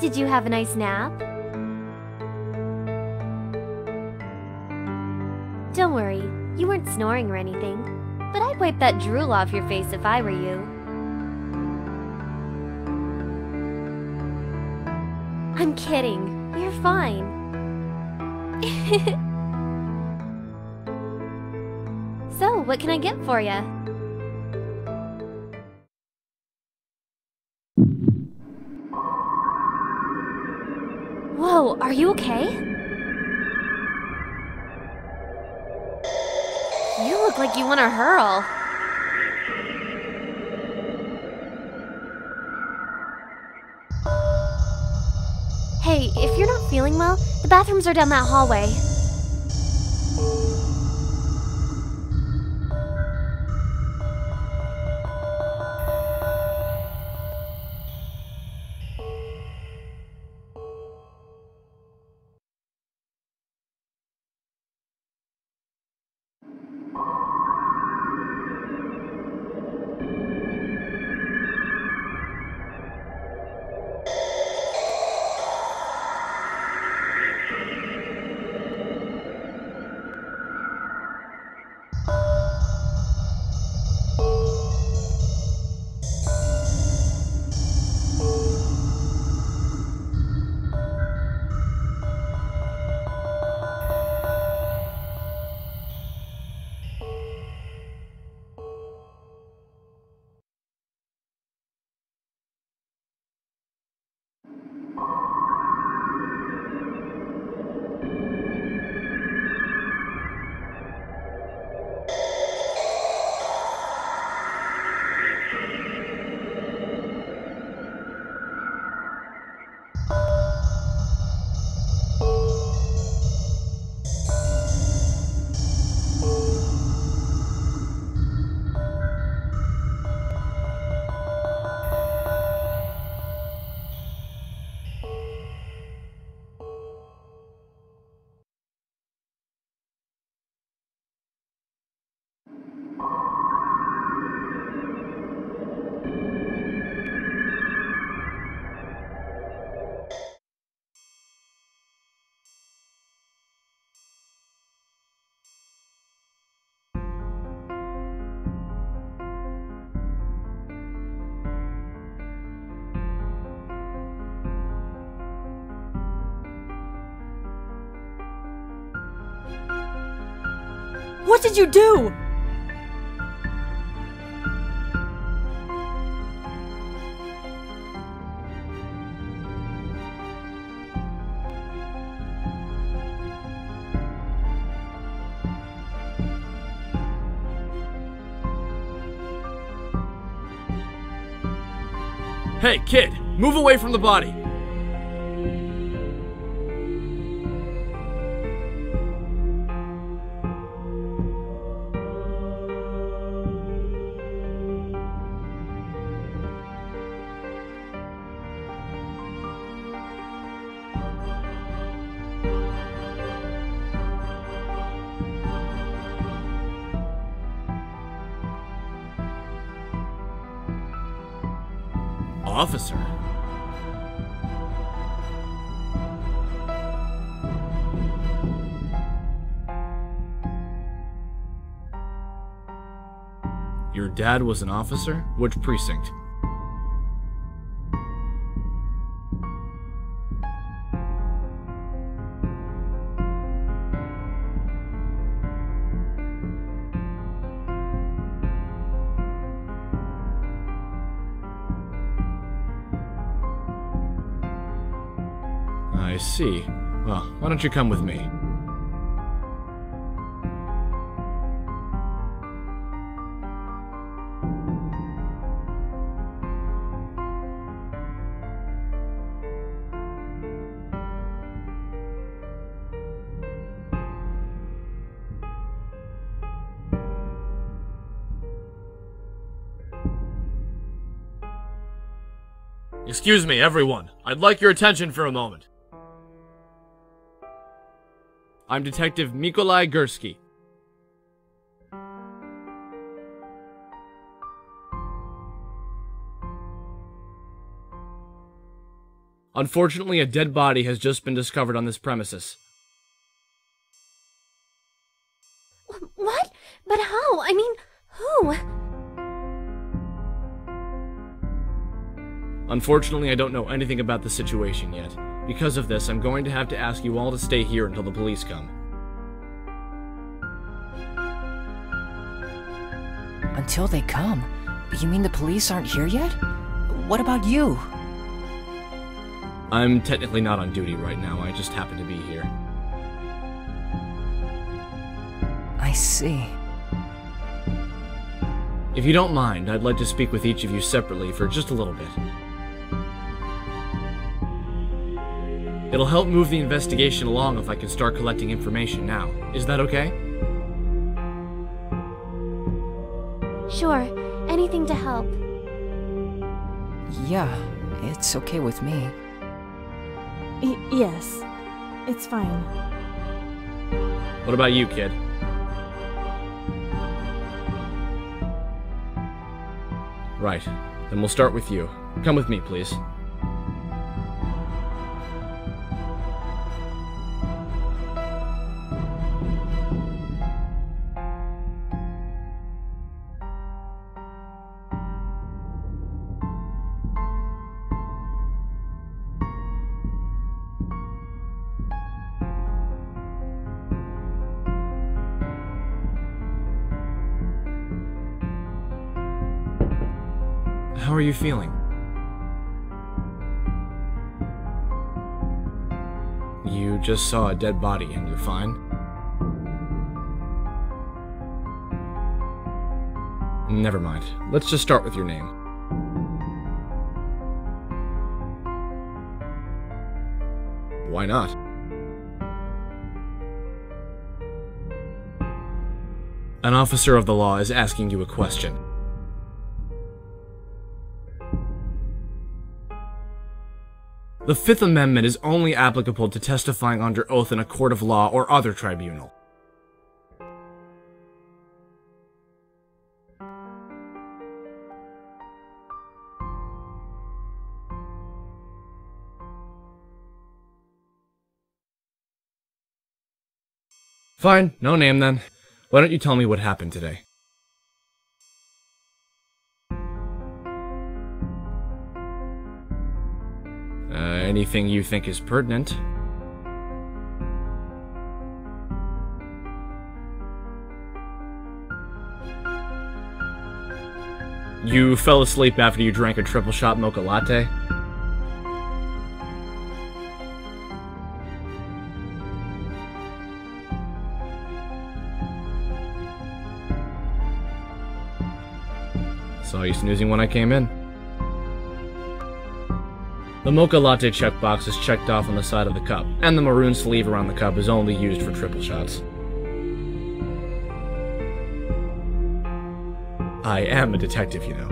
Did you have a nice nap? Don't worry, you weren't snoring or anything, but I'd wipe that drool off your face if I were you. I'm kidding, you're fine. So, what can I get for ya? Whoa, are you okay? You look like you want to hurl. Hey, if you're not feeling well, the bathrooms are down that hallway. What did you do? Hey, kid, move away from the body. Officer. Your dad was an officer? Which precinct? I see. Well, why don't you come with me? Excuse me, everyone. I'd like your attention for a moment. I'm Detective Mikolai Gursky. Unfortunately, a dead body has just been discovered on this premises. What? But how? I mean, who? Unfortunately, I don't know anything about the situation yet. Because of this, I'm going to have to ask you all to stay here until the police come. Until they come? You mean the police aren't here yet? What about you? I'm technically not on duty right now, I just happen to be here. I see. If you don't mind, I'd like to speak with each of you separately for just a little bit. It'll help move the investigation along if I can start collecting information now. Is that okay? Sure. Anything to help. Yeah, it's okay with me. Yes, it's fine. What about you, kid? Right, then we'll start with you. Come with me, please. How are you feeling? You just saw a dead body and you're fine? Never mind. Let's just start with your name. Why not? An officer of the law is asking you a question. The Fifth Amendment is only applicable to testifying under oath in a court of law or other tribunal. Fine, no name then. Why don't you tell me what happened today? Anything you think is pertinent. You fell asleep after you drank a triple shot mocha latte? Saw you snoozing when I came in. The mocha latte checkbox is checked off on the side of the cup, and the maroon sleeve around the cup is only used for triple shots. I am a detective, you know.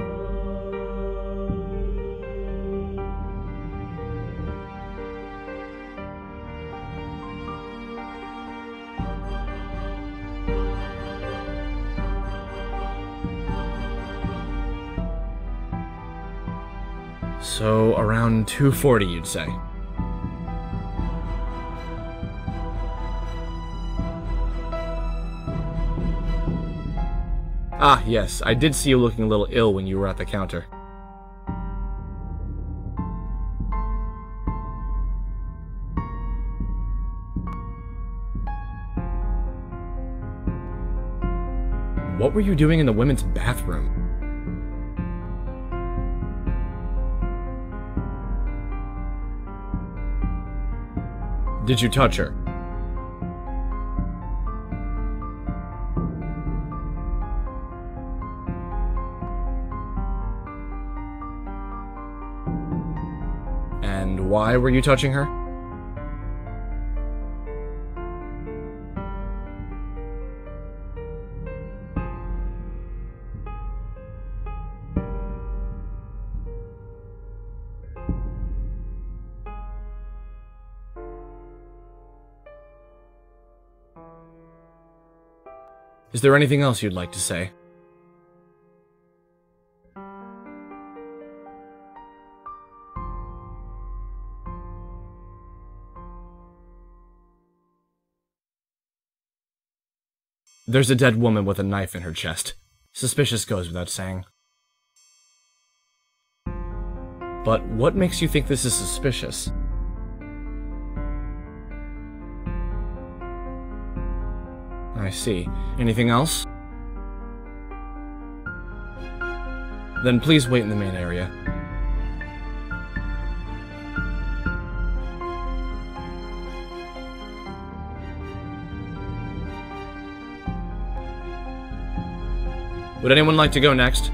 So, around 2:40, you'd say? Ah, yes, I did see you looking a little ill when you were at the counter. What were you doing in the women's bathroom? Did you touch her? And why were you touching her? Is there anything else you'd like to say? There's a dead woman with a knife in her chest. Suspicious goes without saying. But what makes you think this is suspicious? I see. Anything else? Then please wait in the main area. Would anyone like to go next?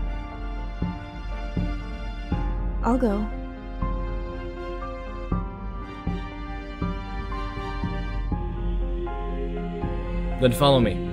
I'll go. Then follow me.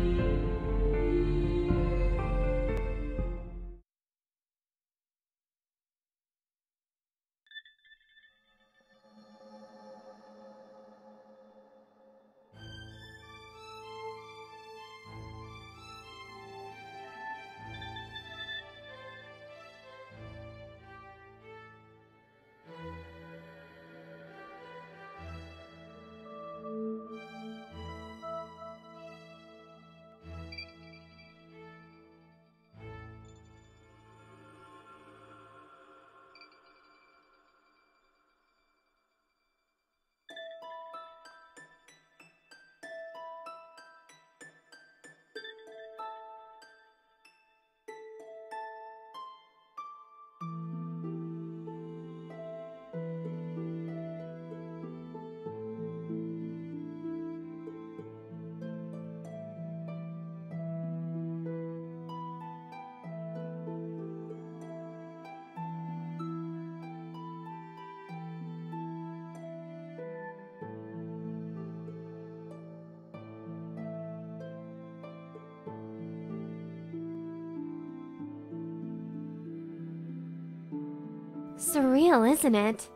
Surreal, isn't it?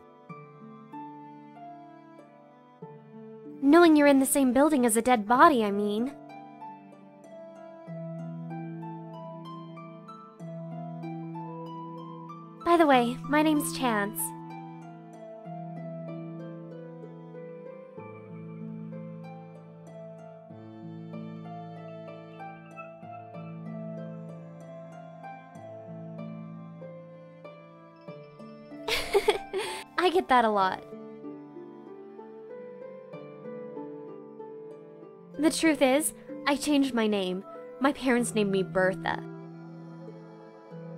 Knowing you're in the same building as a dead body, I mean. By the way, my name's Chance. I get that a lot. The truth is, I changed my name. My parents named me Bertha.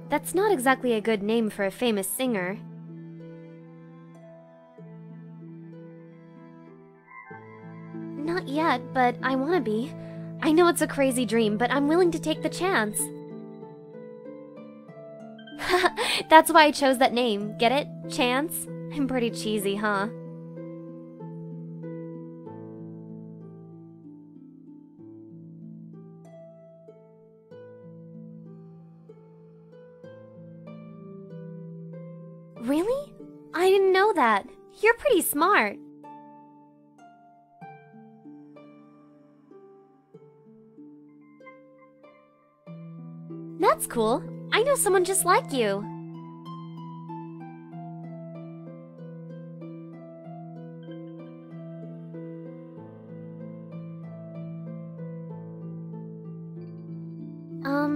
That's not exactly a good name for a famous singer. Not yet, but I want to be. I know it's a crazy dream, but I'm willing to take the chance. That's why I chose that name, get it? Chance? I'm pretty cheesy, huh? Really? I didn't know that. You're pretty smart. That's cool. I know someone just like you.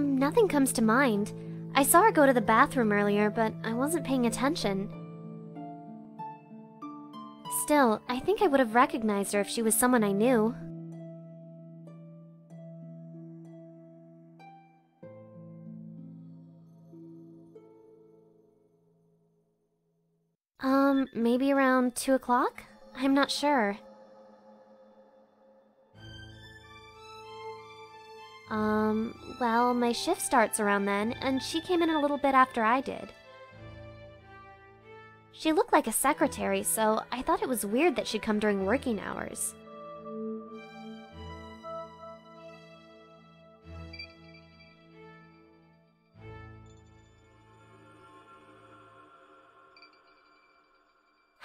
Nothing comes to mind. I saw her go to the bathroom earlier, but I wasn't paying attention. Still, I think I would have recognized her if she was someone I knew. Maybe around 2 o'clock? I'm not sure. Well, my shift starts around then, and she came in a little bit after I did. She looked like a secretary, so I thought it was weird that she'd come during working hours.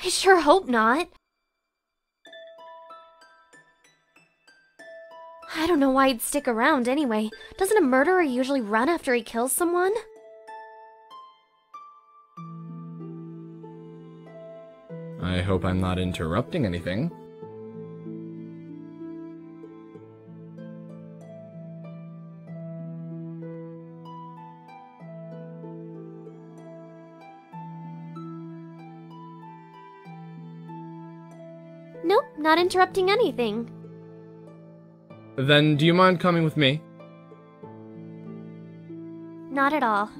I sure hope not. I don't know why he'd stick around anyway. Doesn't a murderer usually run after he kills someone? I hope I'm not interrupting anything. Nope, not interrupting anything. Then do you mind coming with me? Not at all.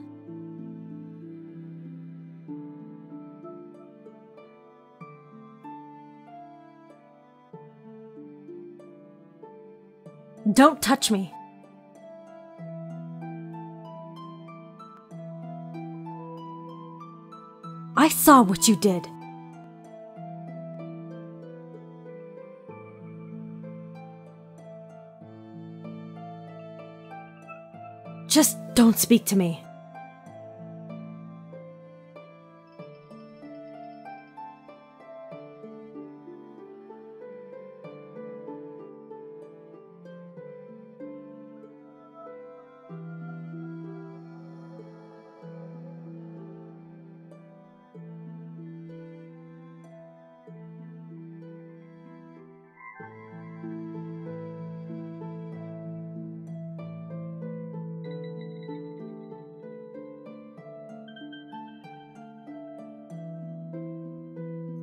Don't touch me! I saw what you did! Just don't speak to me.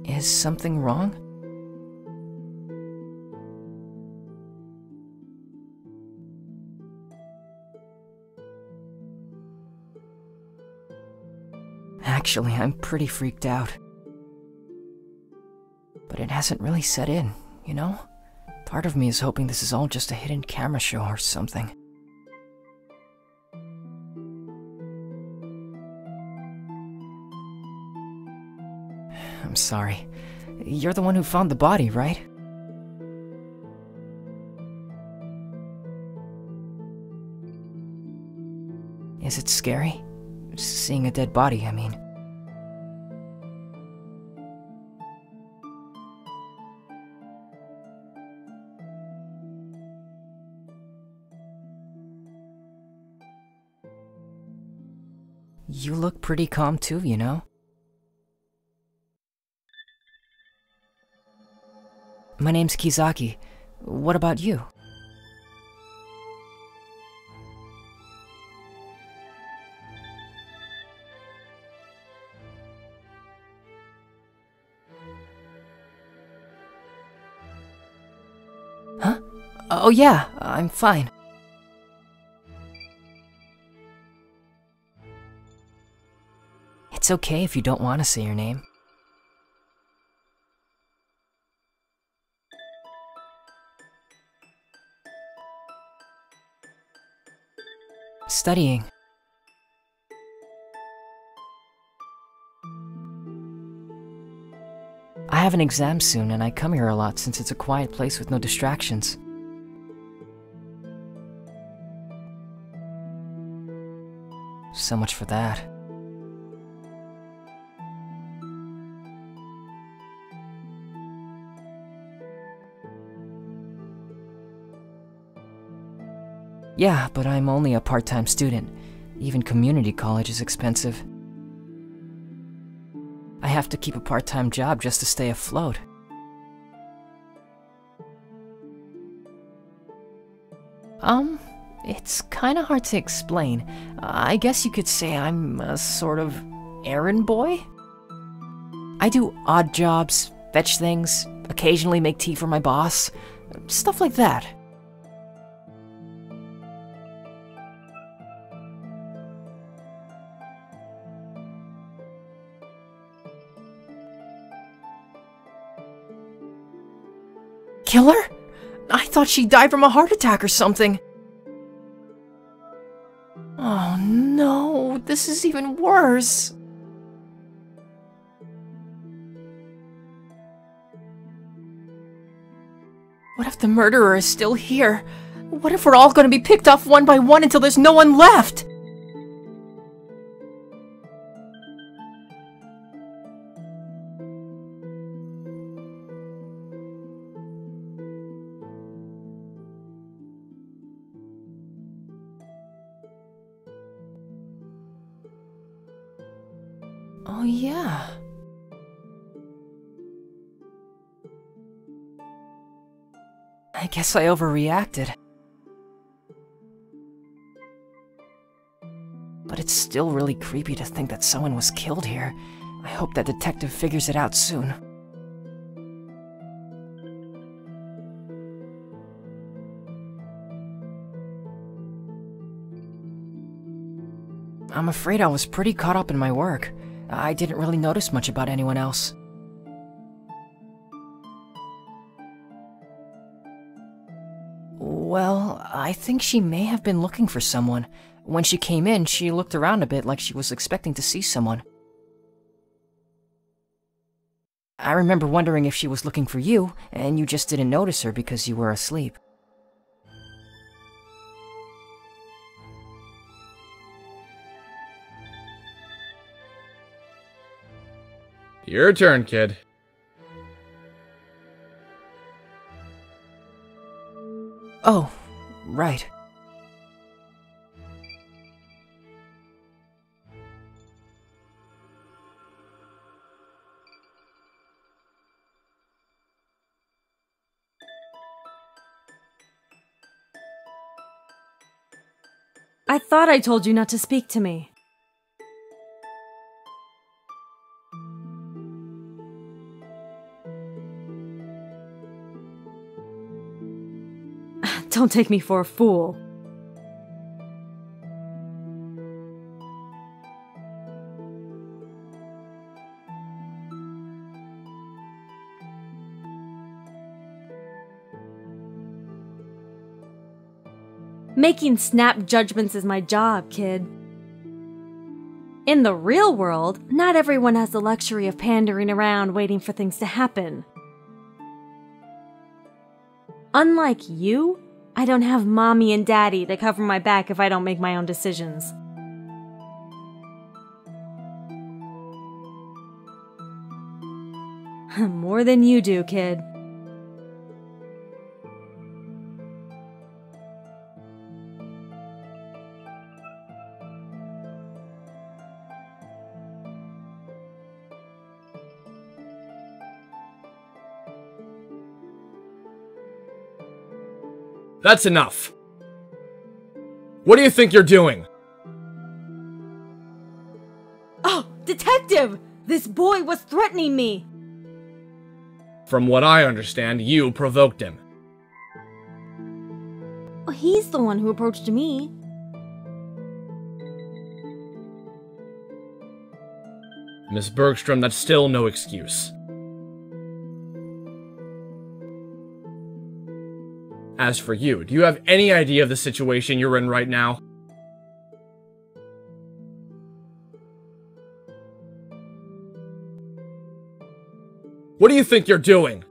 Is something wrong? Actually, I'm pretty freaked out. But it hasn't really set in, you know? Part of me is hoping this is all just a hidden camera show or something. I'm sorry. You're the one who found the body, right? Is it scary? Seeing a dead body, I mean. You look pretty calm too, you know? My name's Kizaki. What about you? Huh? Oh yeah, I'm fine. It's okay if you don't want to say your name. Studying. I have an exam soon, and I come here a lot since it's a quiet place with no distractions. So much for that. Yeah, but I'm only a part-time student. Even community college is expensive. I have to keep a part-time job just to stay afloat. It's kinda hard to explain. I guess you could say I'm a sort of errand boy? I do odd jobs, fetch things, occasionally make tea for my boss, stuff like that. Killer? I thought she died from a heart attack or something. Oh no, this is even worse. What if the murderer is still here? What if we're all going to be picked off one by one until there's no one left? Oh, yeah. I guess I overreacted. But it's still really creepy to think that someone was killed here. I hope that detective figures it out soon. I'm afraid I was pretty caught up in my work. I didn't really notice much about anyone else. Well, I think she may have been looking for someone. When she came in, she looked around a bit like she was expecting to see someone. I remember wondering if she was looking for you, and you just didn't notice her because you were asleep. Your turn, kid. Oh, right. I thought I told you not to speak to me. Don't take me for a fool. Making snap judgments is my job, kid. In the real world, not everyone has the luxury of pandering around waiting for things to happen. Unlike you, I don't have mommy and daddy to cover my back if I don't make my own decisions. More than you do, kid. That's enough. What do you think you're doing? Oh, detective! This boy was threatening me! From what I understand, you provoked him. Well, he's the one who approached me. Miss Bergstrom, that's still no excuse. As for you, do you have any idea of the situation you're in right now? What do you think you're doing?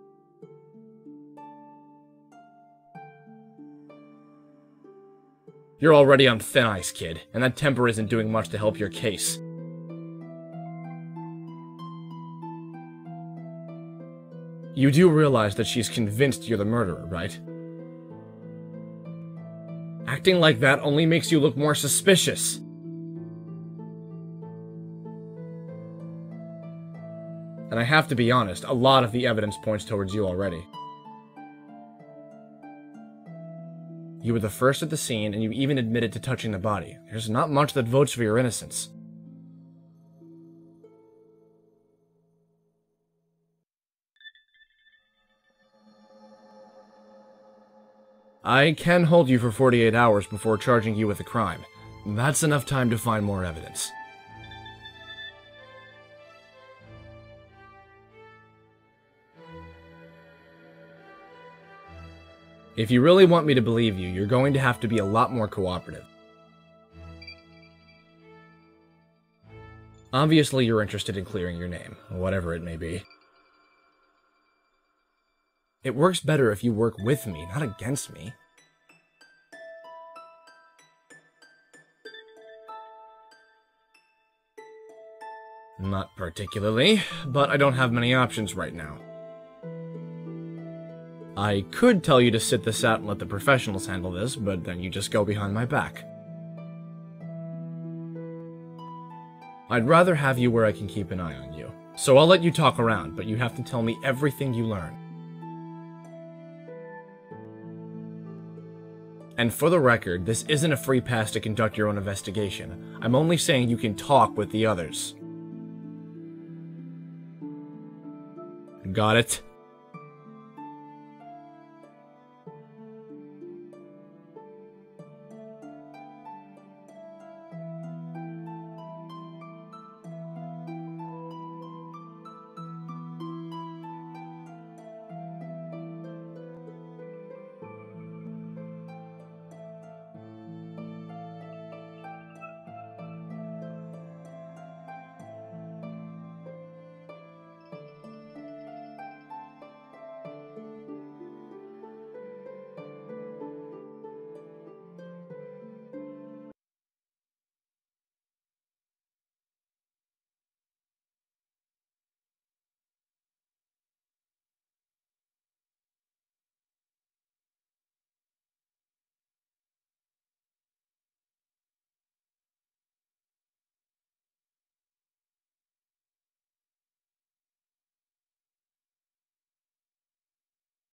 You're already on thin ice, kid, and that temper isn't doing much to help your case. You do realize that she's convinced you're the murderer, right? Acting like that only makes you look more suspicious. And I have to be honest, a lot of the evidence points towards you already. You were the first at the scene, and you even admitted to touching the body. There's not much that votes for your innocence. I can hold you for 48 hours before charging you with a crime. That's enough time to find more evidence. If you really want me to believe you, you're going to have to be a lot more cooperative. Obviously, you're interested in clearing your name, whatever it may be. It works better if you work with me, not against me. Not particularly, but I don't have many options right now. I could tell you to sit this out and let the professionals handle this, but then you just go behind my back. I'd rather have you where I can keep an eye on you. So I'll let you talk around, but you have to tell me everything you learn. And for the record, this isn't a free pass to conduct your own investigation. I'm only saying you can talk with the others. Got it?